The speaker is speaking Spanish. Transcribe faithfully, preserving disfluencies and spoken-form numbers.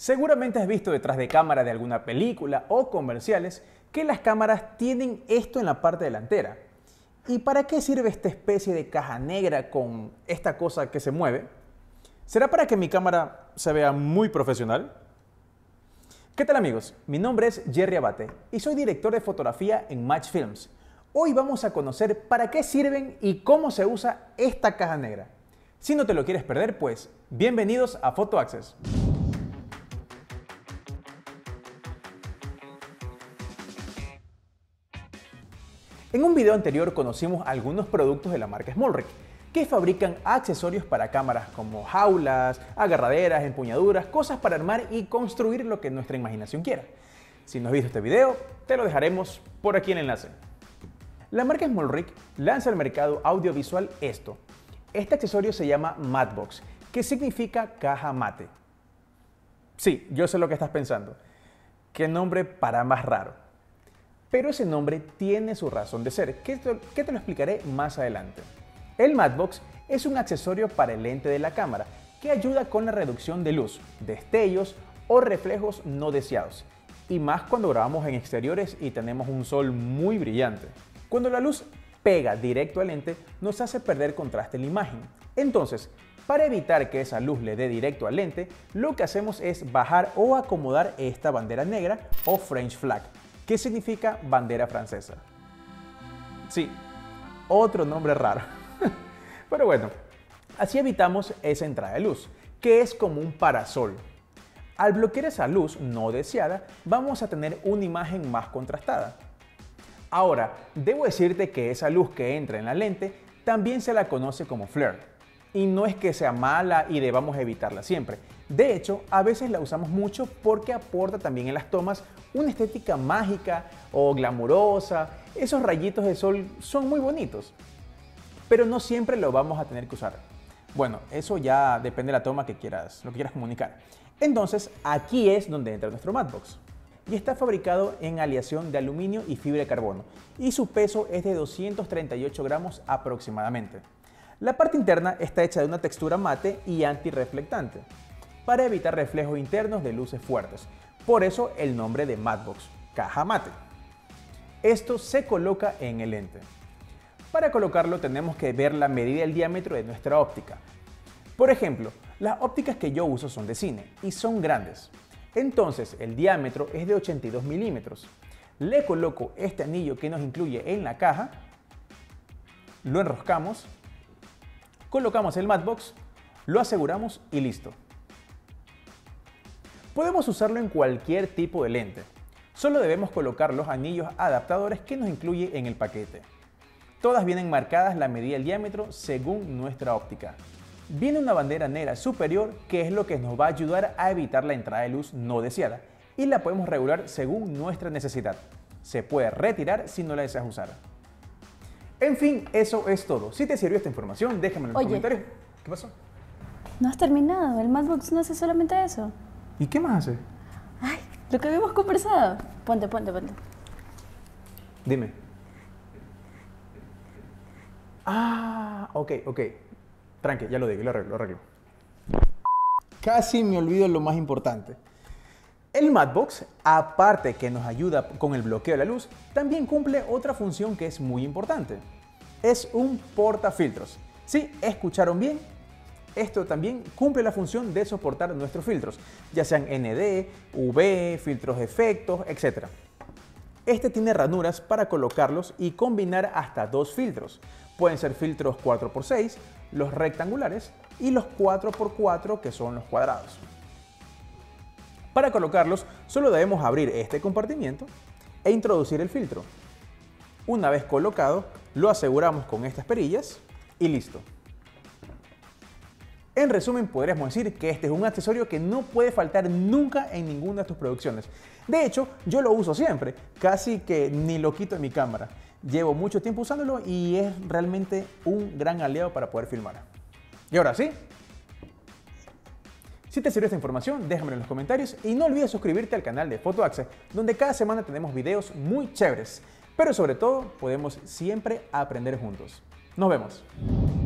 Seguramente has visto detrás de cámara de alguna película o comerciales que las cámaras tienen esto en la parte delantera. ¿Y para qué sirve esta especie de caja negra con esta cosa que se mueve? ¿Será para que mi cámara se vea muy profesional? ¿Qué tal amigos? Mi nombre es Jerry Abate y soy director de fotografía en Match Films. Hoy vamos a conocer para qué sirven y cómo se usa esta caja negra. Si no te lo quieres perder, pues bienvenidos a FotoAcces. En un video anterior conocimos algunos productos de la marca SmallRig que fabrican accesorios para cámaras como jaulas, agarraderas, empuñaduras, cosas para armar y construir lo que nuestra imaginación quiera. Si no has visto este video, te lo dejaremos por aquí en el enlace. La marca SmallRig lanza al mercado audiovisual esto. Este accesorio se llama Matte Box, que significa caja mate. Sí, yo sé lo que estás pensando. Qué nombre para más raro. Pero ese nombre tiene su razón de ser, que te, que te lo explicaré más adelante. El Matte Box es un accesorio para el lente de la cámara que ayuda con la reducción de luz, destellos o reflejos no deseados, y más cuando grabamos en exteriores y tenemos un sol muy brillante. Cuando la luz pega directo al lente, nos hace perder contraste en la imagen. Entonces, para evitar que esa luz le dé directo al lente, lo que hacemos es bajar o acomodar esta bandera negra o French Flag, ¿qué significa bandera francesa? Sí, otro nombre raro. Pero bueno, así evitamos esa entrada de luz, que es como un parasol. Al bloquear esa luz no deseada, vamos a tener una imagen más contrastada. Ahora, debo decirte que esa luz que entra en la lente también se la conoce como flare. Y no es que sea mala y debamos evitarla siempre. De hecho, a veces la usamos mucho porque aporta también en las tomas una estética mágica o glamurosa. Esos rayitos de sol son muy bonitos, pero no siempre lo vamos a tener que usar. Bueno, eso ya depende de la toma que quieras, lo que quieras comunicar. Entonces, aquí es donde entra nuestro Matte Box. Y está fabricado en aleación de aluminio y fibra de carbono. Y su peso es de doscientos treinta y ocho gramos aproximadamente. La parte interna está hecha de una textura mate y antirreflectante, para evitar reflejos internos de luces fuertes. Por eso el nombre de Matte Box, caja mate. Esto se coloca en el lente. Para colocarlo tenemos que ver la medida del diámetro de nuestra óptica. Por ejemplo, las ópticas que yo uso son de cine y son grandes. Entonces el diámetro es de ochenta y dos milímetros. Le coloco este anillo que nos incluye en la caja, lo enroscamos, colocamos el Matte Box, lo aseguramos y listo. Podemos usarlo en cualquier tipo de lente. Solo debemos colocar los anillos adaptadores que nos incluye en el paquete. Todas vienen marcadas la medida del diámetro según nuestra óptica. Viene una bandera negra superior que es lo que nos va a ayudar a evitar la entrada de luz no deseada y la podemos regular según nuestra necesidad. Se puede retirar si no la deseas usar. En fin, eso es todo. Si te sirvió esta información, déjame en los Oye, comentarios. ¿Qué pasó? No has terminado. El Matte Box no hace solamente eso. ¿Y qué más hace? Ay, lo que habíamos conversado. Ponte, ponte, ponte. Dime. Ah, ok, ok. Tranqui, ya lo digo, lo arreglo, lo arreglo. Casi me olvido lo más importante. El Matte Box, aparte que nos ayuda con el bloqueo de la luz, también cumple otra función que es muy importante. Es un portafiltros. Sí, escucharon bien. Esto también cumple la función de soportar nuestros filtros, ya sean N D, U V, filtros de efectos, etcétera. Este tiene ranuras para colocarlos y combinar hasta dos filtros. Pueden ser filtros cuatro por seis, los rectangulares, y los cuatro por cuatro que son los cuadrados. Para colocarlos, solo debemos abrir este compartimiento e introducir el filtro. Una vez colocado, lo aseguramos con estas perillas y listo. En resumen, podríamos decir que este es un accesorio que no puede faltar nunca en ninguna de tus producciones. De hecho, yo lo uso siempre, casi que ni lo quito de mi cámara. Llevo mucho tiempo usándolo y es realmente un gran aliado para poder filmar. Y ahora sí. Si te sirvió esta información, déjamelo en los comentarios y no olvides suscribirte al canal de FotoAcces, donde cada semana tenemos videos muy chéveres. Pero sobre todo, podemos siempre aprender juntos. Nos vemos.